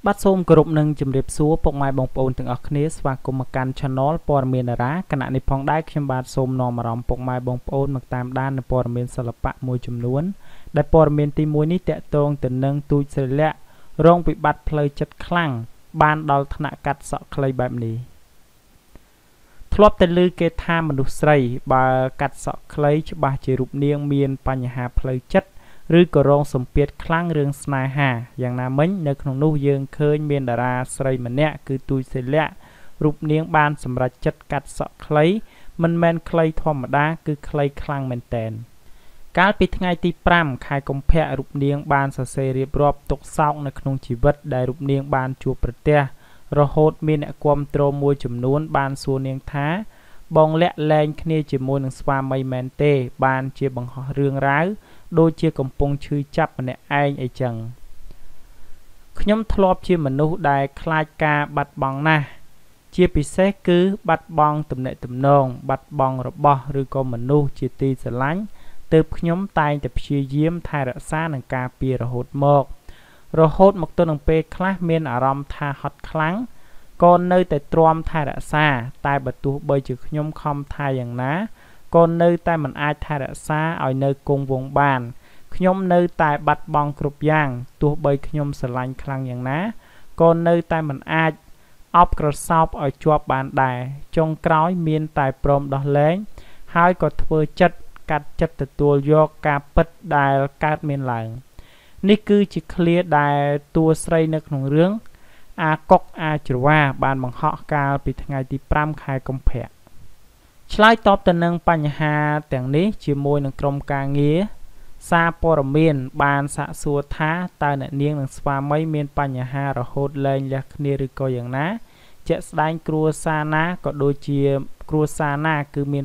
But some group nung Jim Ripsu, put my bump on a knees, Wakumakan channel, poor minera, can any pong diction bad some norm around put my bump on McTime Dan, the poor min salapat mojum noon, the poor minty moony that tongue the nung to select, wrong with bad play chat clang, band all tnak cut sock clay by me. Flop the luke time and stray, by cut sock clay, by cherup near me and panya play chat. ឬក៏រងសម្ពាធខ្លាំងរឿងស្នេហាយ៉ាងណាមិញនៅក្នុងនោះយើងឃើញមានតារាស្រីម្នាក់គឺទូចសិលៈរូបនាងបានសម្រេចចិត្តកាត់សក់ខ្លីមិនមែនខ្លីធម្មតាគឺខ្លីខ្លាំងមែនតែនកាលពីថ្ងៃទី 5 ខែកុម្ភៈរូបនាងបានសរសេររៀបរាប់ទុកសោកនៅក្នុងជីវិតដែលរូបនាងបានជួបប្រទះរហូតមានអ្នកគាំទ្រមួយចំនួនបានសួរនាងថាបងលាក់លែងគ្នាជាមួយនឹងស្វាមីមែនទេបានជាបង្ហោះរឿងរ៉ាវ ដូចជាកំពុងឈឺចាប់ម្នាក់ឯងអីចឹងខ្ញុំធ្លាប់ជាមនុស្សដែលខ្លាចការបាត់បង់ណាស់ជាពិសេសគឺបាត់បង់ទំនាក់ទំនងបាត់បង់របស់ឬក៏មនុស្សជាទីស្រឡាញ់ទើបខ្ញុំតែងតែព្យាយាមថែរក្សានឹងការពាររហូតមក រហូតមកទៅនឹងពេលខ្លះមានអារម្មណ៍ថាហត់ខ្លាំងក៏នៅតែមិនអាចថែរក្សាឲ្យនៅគង់វង្សបាន ឆ្លើយតបទៅនឹងបញ្ហាទាំងនេះជាមួយនឹងក្រុមការងារសារព័ត៌មានបានសាកសួរថាតើអ្នកនាងនិងស្វាមីមានបញ្ញហារហូតលែងលះគ្នាឬក៏យ៉ាងណា តែបដលថ្នាក់ថាលែងលះគ្នាគឺអត់មាន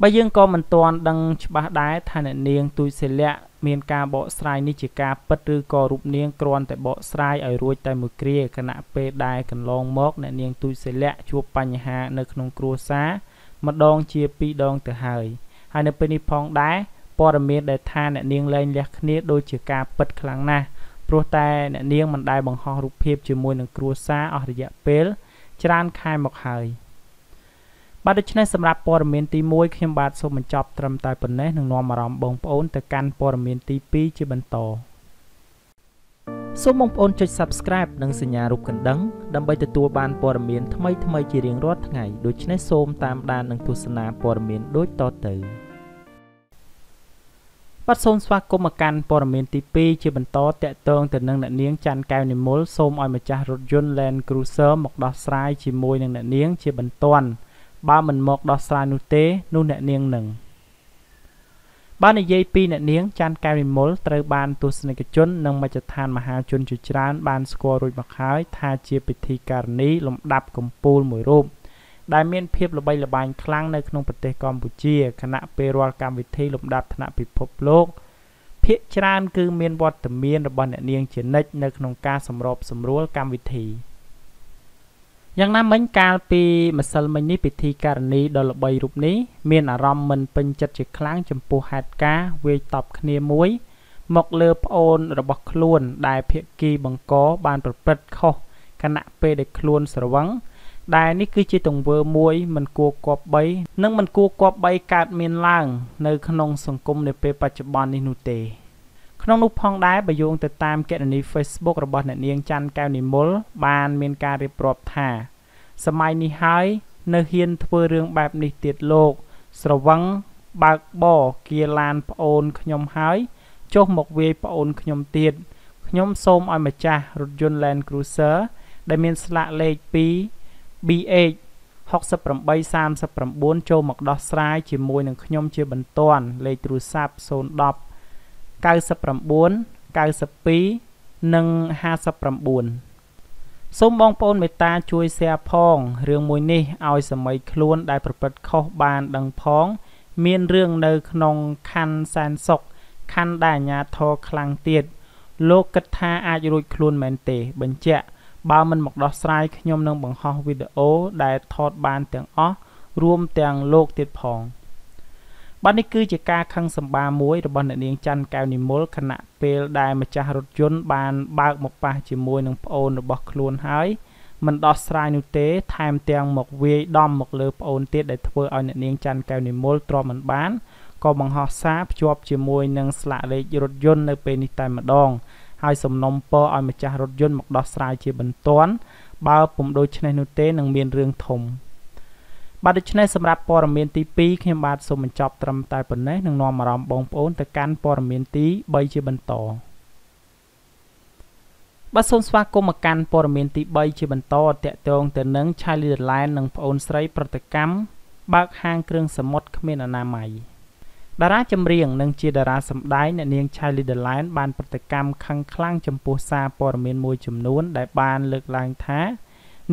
បាទដូច្នេះសម្រាប់ព័ត៌មានទី 1 ខ្ញុំបាទសូមបញ្ចប់ត្រឹមតែប៉ុណ្ណេះនឹងនាំអារម្មណ៍បងប្អូនទៅកាន់ព័ត៌មានទី 2 ជាបន្តសូមបងប្អូនចុច Subscribe និងសញ្ញារូបកណ្ដឹងដើម្បីទទួលបានព័ត៌មានថ្មីៗជារៀងរាល់ថ្ងៃដូច្នេះសូមតាមដាននិងទស្សនាព័ត៌មានដូចតទៅបាទសូមស្វាគមន៍មកកាន់ព័ត៌មានទី 2 ជាបន្តតាក់ទងទៅនឹងអ្នកនាងច័ន្ទកែវនិមលសូមឲ្យម្ចាស់រថយន្ត Land Cruiser មកដោះស្រាយជាមួយនឹងអ្នកនាងជាបន្ទាន់ បើមិនមកដោះស្រាយនោះទេនោះអ្នកនាងនឹងបាននិយាយពីអ្នកនាងច័ន្ទកែវនិមលត្រូវបានទស្សនិកជននិងមជ្ឈដ្ឋានមហាជនជាច្រើនបានស្គាល់រួចមកហើយថាជាពិធីការិនីលំដាប់កំពូលមួយរូបដែលមានភាពល្បីល្បាញខ្លាំងនៅក្នុងប្រទេសកម្ពុជាគណៈពេលរាល់កម្មវិធីលំដាប់ថ្នាក់ពិភពលោកភាគច្រើនគឺមានវត្តមានរបស់អ្នកនាងជានិច្ចនៅក្នុងការសម្របសម្រួលកម្មវិធី យ៉ាងណាមិញកាលពីម្សិលមិញនេះពិធីការិនីដ៏ល្បីរូបនេះមានអារម្មណ៍មិនពេញចិត្តជាខ្លាំងចំពោះហេតុការណ៍វាយតប់គ្នាមួយមកលើប្អូនរបស់ខ្លួនដែលភាគីបង្កបានប្រព្រឹត្តខុសខណៈពេលដែលខ្លួនស្រវឹងដែលនេះគឺជាទង្វើមួយមិនគួរគប្បីនិងមិនគួរគប្បីកើតមានឡើងនៅក្នុងសង្គមនាពេលបច្ចុប្បន្ននេះនោះទេ ក្នុងនោះផងដែរបើយោង ទៅតាម គណនី Facebook របស់អ្នកនាងច័ន្ទកែវនិមល បានមានការរៀបរាប់ថា សម័យនេះហើយនៅហ៊ានធ្វើរឿងបែបនេះទៀតលោក ស្រវឹងបើកបរគៀឡានប្អូនខ្ញុំហើយ ចុះមកវាយប្អូនខ្ញុំទៀត ខ្ញុំសូមឲ្យម្ចាស់រថយន្ត Land Cruiser ដែលមានស្លាកលេខ 2 BH 6839 ចូលមកដោះស្រាយជាមួយនឹងខ្ញុំជាបន្ទាន់លេខទូរស័ព្ទ 010 99 92 និង 59 សូម បងប្អូន មេត្តា ជួយ share ផង រឿង មួយ នេះ ឲ្យ សម័យ ខ្លួន ដែល ប្រព្រឹត្ត ខុស បាន ដឹង ផង មាន រឿង នៅ ក្នុង ខណ្ឌ សែនសុខ ខណ្ឌ ដែល អាញាធរ ខ្លាំង ទៀត លោក គិត ថា អាច រួច ខ្លួន មែន ទេ បញ្ជាក់ បើ មិន មក ដោះ ស្រាយ ខ្ញុំ នឹង បង្ហោះ វីដេអូ ដែល ថត បាន ទាំង អស់ រួម ទាំង លោក ទៀត ផង បាននេះគឺជាការខឹងសម្បាមួយរបស់អ្នកនាងច័ន្ទកែវនិមលខណៈពេលដែលម្ចាស់រថយន្តបានបើកមកប៉ះជាមួយនឹងប្អូនរបស់ខ្លួនហើយមិនដោះស្រាយនោះទេថែមទាំងមកវាយដំមកលើប្អូនទៀតដែលធ្វើឲ្យអ្នកនាងច័ន្ទកែវនិមលទ្រាំមិនបានក៏បង្ហោះសារភ្ជាប់ជាមួយនឹងស្លាកលេខរថយន្តនៅពេលនេះតែម្ដងហើយសំណុំពរឲ្យម្ចាស់រថយន្តមកដោះស្រាយជាបន្ទាន់បើពុំដូច្នេះនោះទេនឹងមានរឿងធំ បាទដូច្នេះសម្រាប់ព័ត៌មានទី 2 ខ្ញុំបាទសូមបញ្ចប់ត្រឹមតែប៉ុណ្ណេះនឹងនាំ Charlie the Lion និងប្អូនស្រីប្រតិកម្មបើកហាងគ្រឿងសមុទ្រគ្មានអនាម័យតារាចម្រៀងនិងជាតារាសម្ដែងអ្នកនាង Charlie the Lion បានប្រតិកម្មខឹងខ្លាំងចំពោះសារព័ត៌មានមួយចំនួនដែលបានលើកឡើងថា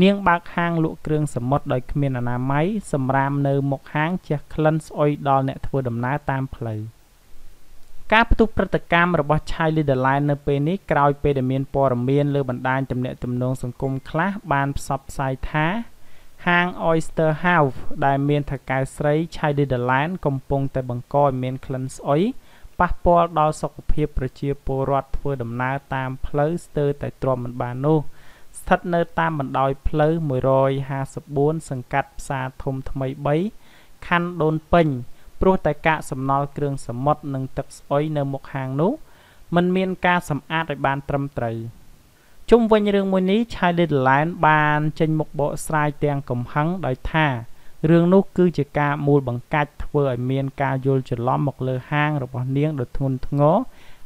នាងបើកហាងលក់គ្រឿងសមុទ្រដោយគ្មានអនាម័យសម្រាមនៅមុខហាងជះក្លិនស្អុយដល់អ្នកធ្វើដំណើរតាមផ្លូវការផ្ទុះប្រតិកម្មរបស់ Charlie the Lion នៅពេលនេះក្រោយពេលដែលមានព័ត៌មានលើបណ្ដាញទំនាក់ទំនងសង្គមខ្លះបានផ្សព្វផ្សាយថា ហាង Oyster House ដែលមានថៅកែស្រី Charlie the Lion កំពុងតែបង្កឲ្យមានក្លិនស្អុយប៉ះពាល់ដល់សុខភាពប្រជាពលរដ្ឋធ្វើដំណើរតាមផ្លូវស្ទើរតែទ្រាំមិនបាននោះ ស្ថិតនៅតាមបណ្ដោយផ្លូវ 154 សង្កាត់ផ្សារធំថ្មី 3 ខណ្ឌដូនពេញ ព្រោះតែកាកសំណល់គ្រឿងសមុទ្រនិងទឹកស្អុយនៅមុខហាងនោះមិនមានការសម្អាតឲ្យបានត្រឹមត្រូវ ជុំវិញរឿងមួយនេះ Charlie the Lion បានចេញមុខបកស្រាយទាំងកំហឹងដោយថា រឿងនោះគឺជាការមូលបង្កាច់ធ្វើឲ្យមានការយល់ច្រឡំមកលើហាងរបស់នាងដ៏ធ្ងន់ធ្ងរ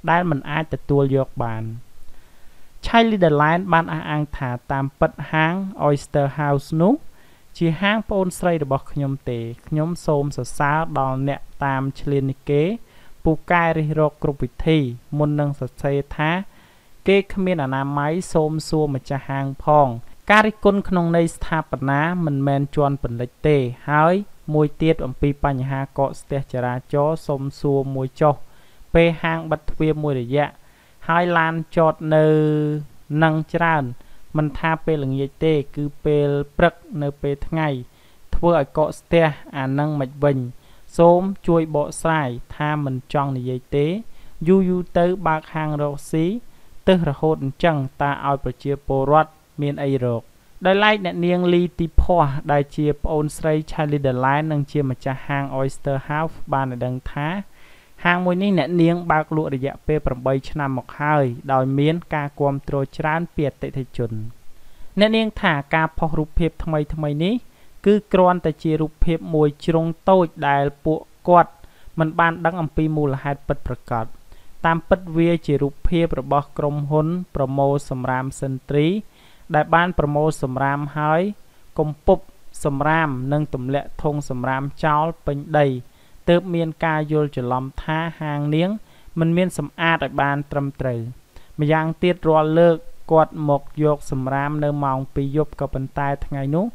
ដែលមិនអាចទទួលយកបាន Charlie the Lion បានអះអាងថាតាមពិតហាង Oyster House នោះជាហាងប្អូនស្រីរបស់ខ្ញុំទេខ្ញុំសូមសរសើរដល់អ្នកតាមឈ្លាននីកេពូកែរិះរកគ្រប់វិធីមុននឹងសរសេរថាគេគ្មានអនាម័យសូមសួរម្ចាស់ហាងផងការរិះគន់ក្នុងន័យស្ថាបនាមិនមែនជន់ពន្លិចទេហើយមួយទៀតអំពីបញ្ហាកកស្ទះចរាចរណ៍សូមសួរមួយចុះពេលហាងបិទទ្វារមួយរយៈ ហើយឡានចតនៅនឹងច្រើនមិនថាពេលល្ងាចទេគឺពេលព្រឹកនៅពេលថ្ងៃធ្វើឲ្យកកស្ទះអានឹងមិនវិញសូមជួយបកស្រាយថាមិនចង់និយាយទេយូរយូរទៅបើកហាងរកស៊ីទឹះរហូតអញ្ចឹងតើឲ្យប្រជាពលរដ្ឋមានអីរកដោយឡែកអ្នកនាង Charlie the Lion នឹងជាម្ចាស់ហាង Oyster House បានដឹងថា ហាងមួយនេះអ្នកនាងបើកលក់រយៈពេល 8 ឆ្នាំមកហើយដោយមានការគាំទ្រច្រើនពីអតិថិជនអ្នកនាងថាការផុសរូបភាពថ្មីៗនេះគឺគ្រាន់តែជារូបភាពមួយជ្រុងតូចដែលពួកគាត់មិនបានដឹងអំពីមូលហេតុពិតប្រាកដតាមពិតវាជារូបភាពរបស់ក្រុមហ៊ុនប្រមូលសម្រាមសិនទ្រីដែលបានប្រមូលសម្រាមហើយកំពប់សម្រាមនិងទម្លាក់ធុងសម្រាមចោលពេញដី ទើបមានការយល់ច្រឡំថាហាងនាងមិនមានសម្អាតឲ្យបានត្រឹមត្រូវម្យ៉ាងទៀតរាល់លើកគាត់មកយកសម្រាមនៅម៉ោង 2 យប់ក៏ប៉ុន្តែថ្ងៃនោះ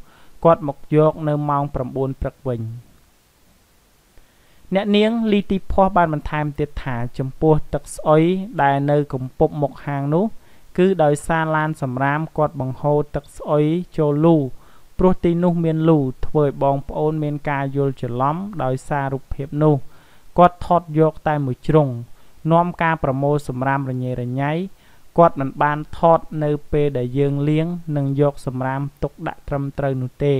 គាត់មកយកនៅម៉ោង 9 ព្រឹកវិញអ្នកនាងលីទីផុសបានបន្ថែមទៀតថាចំពោះទឹកស្អុយដែលនៅកំពប់មុខហាងនោះគឺដោយសារឡានសម្រាមគាត់បង្ហូរទឹកស្អុយចូលលូ ព្រោះទីនោះមានលូធ្វើឲ្យបងប្អូនមានការយល់ច្រឡំដោយសាររូបភាពនោះ គាត់ថតយកតែមួយជ្រុងនាំការប្រមូលសម្រាមរញ៉េរញ៉ៃគាត់មិនបានថតនៅពេលដែលយើងលាងនិងយកសម្រាមទុកដាក់ត្រឹមត្រូវនោះទេ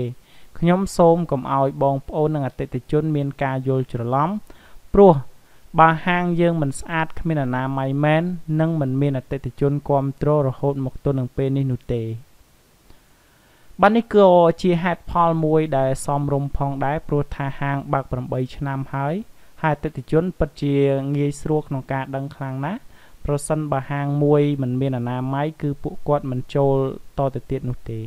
ខ្ញុំសូមកុំឲ្យបងប្អូននិងអតិថិជនមានការយល់ច្រឡំព្រោះបើហាងយើងមិនស្អាតគ្មានអនាម័យមែននឹងមិនមានអតិថិជនគាំទ្ររហូតមកទល់នឹងពេលនេះនោះទេ បាននេះក៏ជាហេតុផលមួយដែលសមរម្យផងដែរព្រោះថាហាងបើក 8 ឆ្នាំហើយហើយអតិថិជនពិតជាងាយស្រួលក្នុងការដឹងខ្លាំងណាស់ប្រសិនបើហាងមួយមិនមានអនាម័យគឺពួកគាត់មិនចូលតទៅទៀតនោះទេ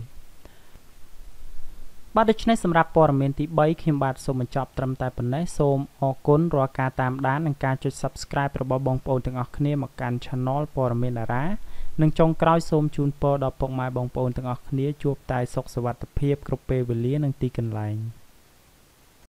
បាទ ដូច្នេះ សម្រាប់ ព័ត៌មានទី 3 ខ្ញុំបាទ សូម បញ្ចប់ ត្រឹមតែប៉ុណ្ណេះ សូម អរគុណ រាល់ការ តាមដាន និង ការ ចុច Subscribe របស់ បងប្អូន ទាំង អស់ គ្នា មក កាន់ Channel ព័ត៌មាន តារា និង ចុង ក្រោយ សូម ជូន ពរ ដល់ ពុក ម៉ែ បងប្អូន ទាំង អស់ គ្នា ជួប តែ សុខ សុវត្ថិភាព គ្រប់ ពេល វេលា និង ទី កន្លែង